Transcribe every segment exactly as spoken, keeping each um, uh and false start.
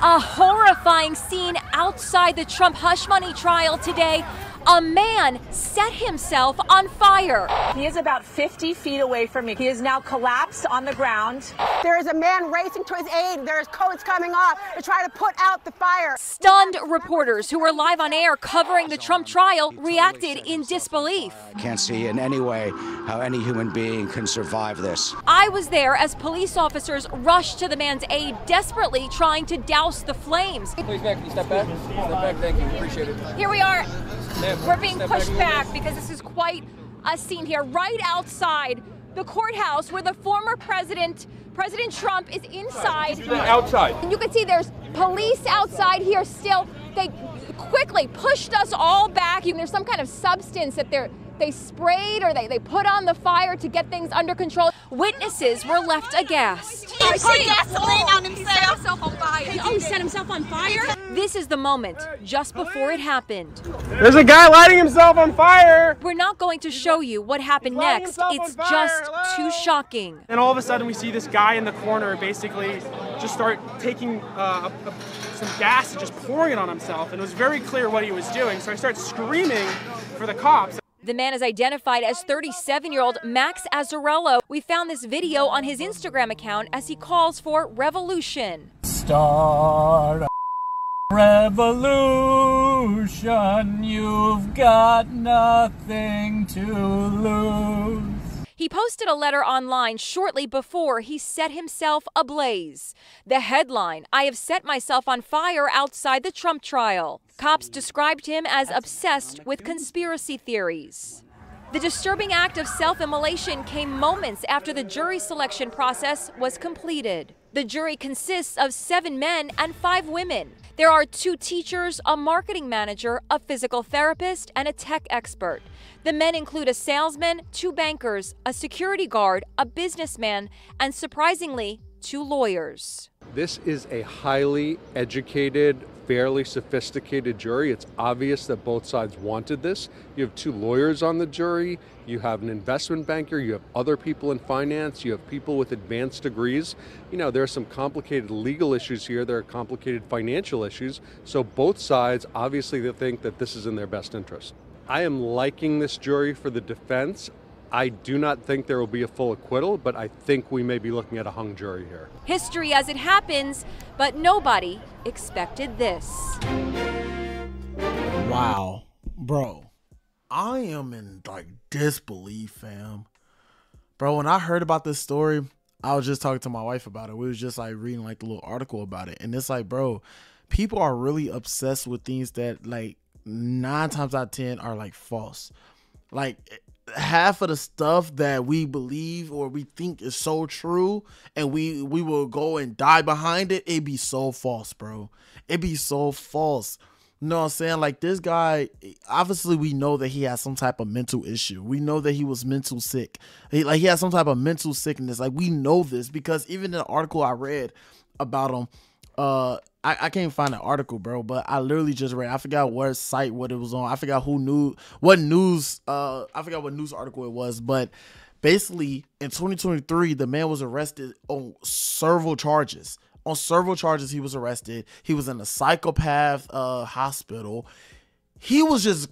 A horrifying scene outside the Trump hush money trial today. A man set himself on fire. He is about fifty feet away from me. He is now collapsed on the ground. There is a man racing to his aid. There's coats coming off to try to put out the fire. Stunned reporters who were live on air covering the Trump trial reacted in disbelief. I can't see in any way how any human being can survive this. I was there as police officers rushed to the man's aid, desperately trying to douse the flames. Please back, step back. Step back, thank you, appreciate it. Here we are. We're being pushed back because this is quite a scene here right outside the courthouse where the former president, President Trump, is inside. Outside. And you can see there's police outside here still. They quickly pushed us all back. There's some kind of substance that they're, they sprayed or they, they put on the fire to get things under control. Witnesses were left aghast. He poured gasoline on himself. He set himself on fire. Oh, he set himself on fire? This is the moment just before it happened. There's a guy lighting himself on fire. We're not going to show you what happened next. It's just Hello. too shocking. And all of a sudden we see this guy in the corner basically just start taking uh, a, a, some gas and just pouring it on himself. And it was very clear what he was doing. So I started screaming for the cops. The man is identified as thirty-seven-year-old Max Azzarello. We found this video on his Instagram account as he calls for revolution. Start a revolution. You've got nothing to lose. He posted a letter online shortly before he set himself ablaze. The headline, I have set myself on fire outside the Trump trial. Cops described him as obsessed with conspiracy theories. The disturbing act of self-immolation came moments after the jury selection process was completed. The jury consists of seven men and five women. There are two teachers, a marketing manager, a physical therapist, and a tech expert. The men include a salesman, two bankers, a security guard, a businessman, and surprisingly, two lawyers. This is a highly educated, fairly sophisticated jury. It's obvious that both sides wanted this. You have two lawyers on the jury, you have an investment banker, you have other people in finance, you have people with advanced degrees. You know, there are some complicated legal issues here, there are complicated financial issues. So both sides obviously they think that this is in their best interest. I am liking this jury for the defense. I do not think there will be a full acquittal, but I think we may be looking at a hung jury here. History as it happens, but nobody expected this. Wow, bro. I am in like disbelief, fam. Bro, when I heard about this story, I was just talking to my wife about it. We was just like reading like the little article about it. And it's like, bro, people are really obsessed with things that like nine times out of ten are like false. Like, half of the stuff that we believe or we think is so true and we we will go and die behind it, it'd be so false, bro. It'd be so false. You know what I'm saying? Like, this guy, obviously we know that he has some type of mental issue. We know that he was mental sick. He, like, he has some type of mental sickness. Like, we know this because even in the article I read about him, uh, I, I can't find an article, bro, but I literally just read, I forgot what site, what it was on. I forgot who knew what news, uh, I forgot what news article it was, but basically in twenty twenty-three, the man was arrested on several charges. On several charges, he was arrested. He was in a psychopath uh, hospital. He was just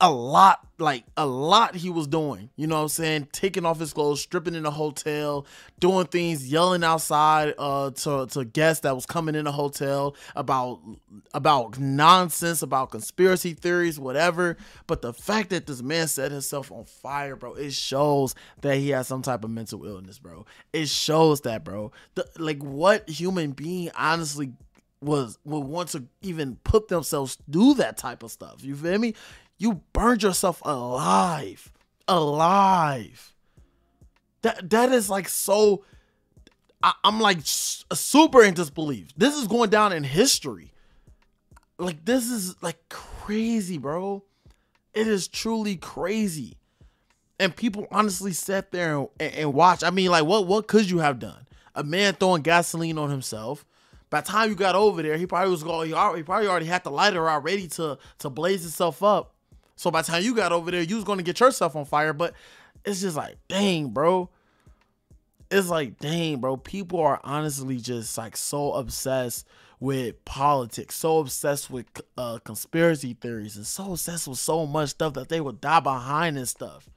a lot, like a lot he was doing, you know what I'm saying? Taking off his clothes, stripping in a hotel, doing things, yelling outside uh, to, to guests that was coming in the hotel about, about nonsense, about conspiracy theories, whatever. But the fact that this man set himself on fire, bro, it shows that he has some type of mental illness, bro. It shows that, bro. The, like, what human being honestly was would want to even put themselves through that type of stuff? You feel me? You burned yourself alive, alive. That that is like so. I, I'm like super in disbelief. This is going down in history. Like, this is like crazy, bro. It is truly crazy. And people honestly sat there and, and, and watched. I mean, like, what what could you have done? A man throwing gasoline on himself. By the time you got over there, he probably was going. He already, he probably already had the lighter out ready to to blaze himself up. So by the time you got over there, you was going to get yourself on fire. But it's just like, dang, bro. it's like, dang, bro, people are honestly just like so obsessed with politics, so obsessed with uh, conspiracy theories, and so obsessed with so much stuff that they would die behind and stuff.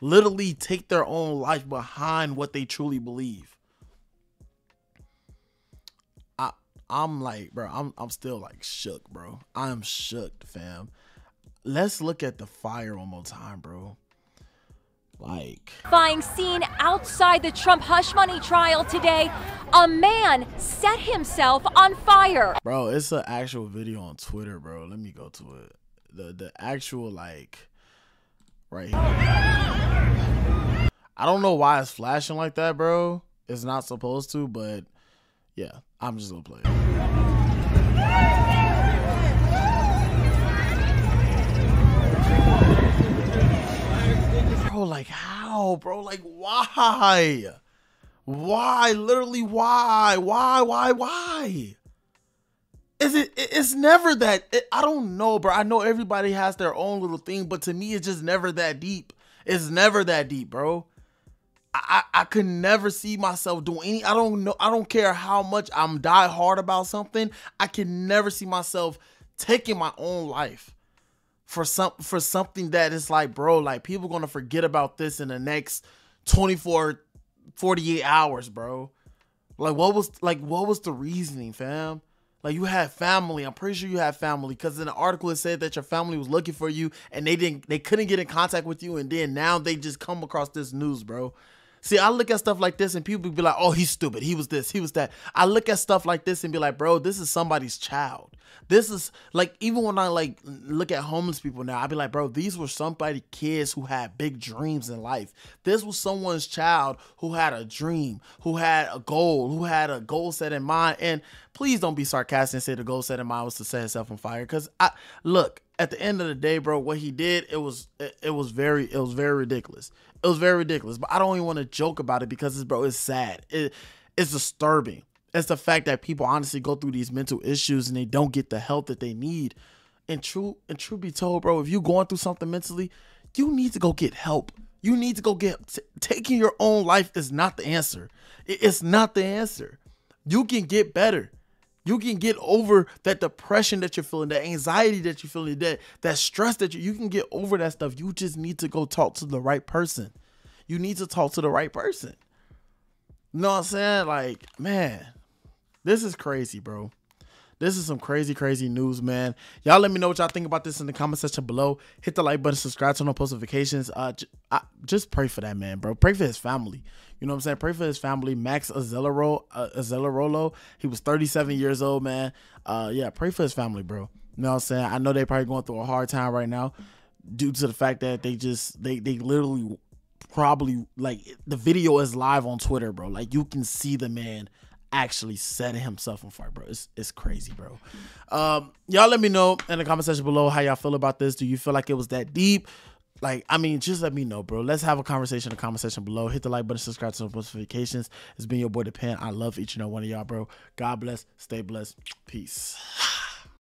Literally take their own life behind what they truly believe. I, I'm like, bro, I'm, I'm still like shook, bro. I'm shook, fam. Let's look at the fire one more time, bro. Like flying scene outside the Trump hush money trial today, a man set himself on fire. Bro, it's an actual video on Twitter, bro. Let me go to it. The the actual like right here. I don't know why it's flashing like that, bro. It's not supposed to, but yeah, I'm just gonna play it. Bro, like how, bro? Like why? Why? Literally, why? Why? Why? Why? Is it? It's never that. It, I don't know, bro. I know everybody has their own little thing, but to me, it's just never that deep. It's never that deep, bro. I I, I could never see myself doing any. I don't know. I don't care how much I'm diehard about something. I can never see myself taking my own life. For some for something that is like, bro, like people gonna forget about this in the next twenty-four, forty-eight hours, bro. Like what was like what was the reasoning, fam? Like you had family. I'm pretty sure you had family, because in the article it said that your family was looking for you and they didn't they couldn't get in contact with you, and then now they just come across this news, bro. See, I look at stuff like this and people be like, oh, he's stupid. He was this, he was that. I look at stuff like this and be like, bro, this is somebody's child. This is like, even when I like look at homeless people now, I be like, bro, these were somebody's kids who had big dreams in life. This was someone's child who had a dream, who had a goal, who had a goal set in mind. And please don't be sarcastic and say the goal set in mind was to set himself on fire. Cause I look, at the end of the day, bro, what he did, it was it, it was very it was very ridiculous. It was very ridiculous, but I don't even want to joke about it because, it's, bro, it's sad. It, it's disturbing. It's the fact that people honestly go through these mental issues and they don't get the help that they need. And true, and true be told, bro, if you're going through something mentally, you need to go get help. You need to go get t taking your own life is not the answer. It, it's not the answer. You can get better. You can get over that depression that you're feeling, that anxiety that you're feeling, that, that stress that you, you can get over that stuff. You just need to go talk to the right person. You need to talk to the right person. You know what I'm saying? Like, man, this is crazy, bro. This is some crazy, crazy news, man. Y'all let me know what y'all think about this in the comment section below. Hit the like button, subscribe, turn on post notifications. Uh, j I, just pray for that man, bro. Pray for his family. You know what I'm saying? Pray for his family. Max Azzarello, uh, Azzarello, he was thirty-seven years old, man. Uh, yeah, pray for his family, bro. You know what I'm saying? I know they're probably going through a hard time right now due to the fact that they just, they, they literally probably, like, the video is live on Twitter, bro. Like, you can see the man actually setting himself on fire, bro. It's, it's crazy, bro. Um, y'all let me know in the comment section below how y'all feel about this. Do you feel like it was that deep? Like, I mean, just let me know, bro. Let's have a conversation in the comment section below. Hit the like button, subscribe to the notifications. It's been your boy, The Pen. I love each and every one of y'all, bro. God bless. Stay blessed. Peace.